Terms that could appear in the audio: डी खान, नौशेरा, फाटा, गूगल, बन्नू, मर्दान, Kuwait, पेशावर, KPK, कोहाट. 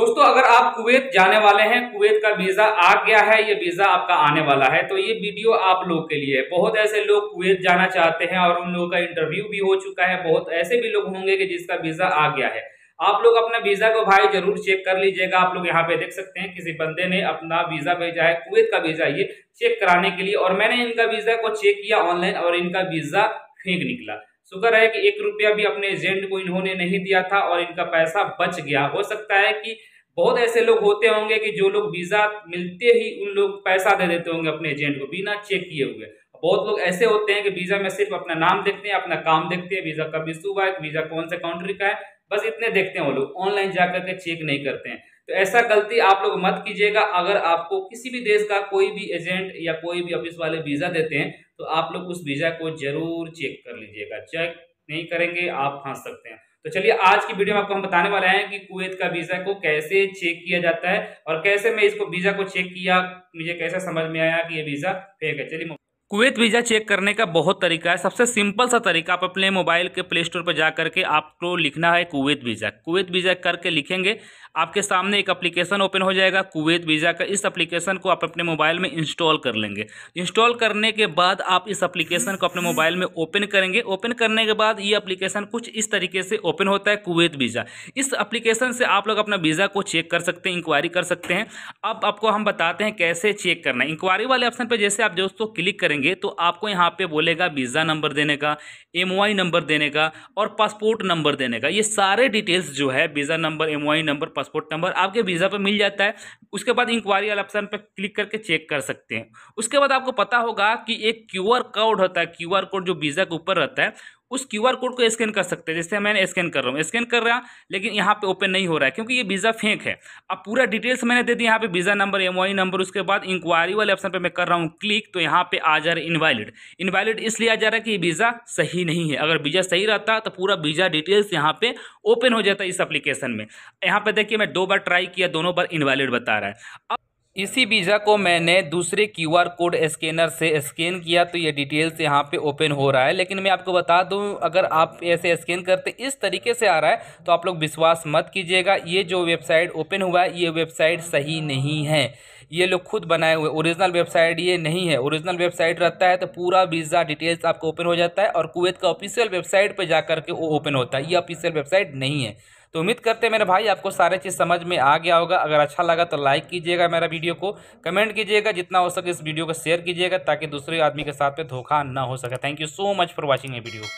दोस्तों अगर आप कुवैत जाने वाले हैं, कुवैत का वीज़ा आ गया है, ये वीज़ा आपका आने वाला है, तो ये वीडियो आप लोग के लिए है। बहुत ऐसे लोग कुवैत जाना चाहते हैं और उन लोगों का इंटरव्यू भी हो चुका है, बहुत ऐसे भी लोग होंगे कि जिसका वीज़ा आ गया है। आप लोग अपना वीज़ा को भाई जरूर चेक कर लीजिएगा। आप लोग यहाँ पे देख सकते हैं किसी बंदे ने अपना वीज़ा भेजा है, कुवैत का वीज़ा ये चेक कराने के लिए, और मैंने इनका वीज़ा को चेक किया ऑनलाइन और इनका वीज़ा फेंक निकला। शुक्र है कि 1 रुपया भी अपने एजेंट को इन्होंने नहीं दिया था और इनका पैसा बच गया। हो सकता है कि बहुत ऐसे लोग होते होंगे कि जो लोग वीज़ा मिलते ही उन लोग पैसा दे देते होंगे अपने एजेंट को बिना चेक किए हुए। बहुत लोग ऐसे होते हैं कि वीज़ा में सिर्फ अपना नाम देखते हैं, अपना काम देखते हैं, वीज़ा कब इशू हुआ है, वीज़ा कौन से कंट्री का है, बस इतने देखते हैं वो लोग, ऑनलाइन जा करके चेक नहीं करते हैं। तो ऐसा गलती आप लोग मत कीजिएगा। अगर आपको किसी भी देश का कोई भी एजेंट या कोई भी ऑफिस वाले वीज़ा देते हैं तो आप लोग उस वीज़ा को जरूर चेक कर लीजिएगा। चेक नहीं करेंगे आप फंस सकते हैं। तो चलिए आज की वीडियो में आपको हम बताने वाले हैं कि कुवैत का वीज़ा को कैसे चेक किया जाता है और कैसे मैं इसको वीज़ा को चेक किया, मुझे कैसे समझ में आया कि ये वीज़ा फेक है। चलिए कुवैत वीज़ा चेक करने का बहुत तरीका है। सबसे सिंपल सा तरीका, आप अपने मोबाइल के प्ले स्टोर पर जा करके आपको लिखना है कुवैत वीज़ा। कुवैत वीज़ा करके लिखेंगे, आपके सामने एक एप्लीकेशन ओपन हो जाएगा कुवैत वीज़ा का। इस एप्लीकेशन को आप अपने मोबाइल में इंस्टॉल कर लेंगे। इंस्टॉल करने के बाद आप इस एप्लीकेशन को अपने मोबाइल में ओपन करेंगे। ओपन करने के बाद ये एप्लीकेशन कुछ इस तरीके से ओपन होता है कुवैत वीज़ा। इस एप्लीकेशन से आप लोग अपना वीज़ा को चेक कर सकते हैं, इंक्वायरी कर सकते हैं। अब आपको हम बताते हैं कैसे चेक करना है। इंक्वायरी वाले ऑप्शन पर जैसे आप दोस्तों क्लिक करेंगे तो आपको यहाँ पे बोलेगा वीज़ा नंबर देने का, एमओआई नंबर देने का और पासपोर्ट नंबर देने का। ये सारे डिटेल्स जो है, visa number, MOI number, passport number, आपके वीज़ा पे मिल जाता है। उसके बाद इंक्वायरी वाला ऑप्शन पे क्लिक करके चेक कर सकते हैं। उसके बाद आपको पता होगा कि एक क्यूआर कोड होता है, क्यूआर कोड जो वीज़ा के ऊपर रहता है, उस क्यूआर कोड को स्कैन कर सकते हैं। जैसे मैंने स्कैन कर रहा हूँ, स्कैन कर रहा, लेकिन यहाँ पे ओपन नहीं हो रहा है क्योंकि ये वीज़ा फेक है। अब पूरा डिटेल्स मैंने दे दी यहाँ पे, वीज़ा नंबर, एमओआई नंबर, उसके बाद इंक्वायरी वाले ऑप्शन पे मैं कर रहा हूँ क्लिक, तो यहाँ पे आ जा रहा है इनवैलिड। इनवैलिड इसलिए आ जा रहा है कि ये वीज़ा सही नहीं है। अगर वीज़ा सही रहता तो पूरा वीज़ा डिटेल्स यहाँ पे ओपन हो जाता इस एप्लीकेशन में। यहाँ पे देखिए मैं 2 बार ट्राई किया, दोनों बार इनवैलिड बता रहा है। इसी वीज़ा को मैंने दूसरे क्यूआर कोड स्कैनर से स्कैन किया तो ये डिटेल्स यहाँ पे ओपन हो रहा है। लेकिन मैं आपको बता दूँ, अगर आप ऐसे स्कैन करते इस तरीके से आ रहा है तो आप लोग विश्वास मत कीजिएगा। ये जो वेबसाइट ओपन हुआ है ये वेबसाइट सही नहीं है, ये लोग खुद बनाए हुए, ओरिजिनल वेबसाइट ये नहीं है। ओरिजिनल वेबसाइट रहता है तो पूरा वीज़ा डिटेल्स आपको ओपन हो जाता है और कुवैत का ऑफिशियल वेबसाइट पर जा करके वो ओपन होता है। ये ऑफिशियल वेबसाइट नहीं है। तो उम्मीद करते हैं मेरे भाई आपको सारे चीज़ समझ में आ गया होगा। अगर अच्छा लगा तो लाइक कीजिएगा, मेरा वीडियो को कमेंट कीजिएगा, जितना हो सके इस वीडियो को शेयर कीजिएगा ताकि दूसरे आदमी के साथ पे धोखा ना हो सके। Thank you so much for watching a video.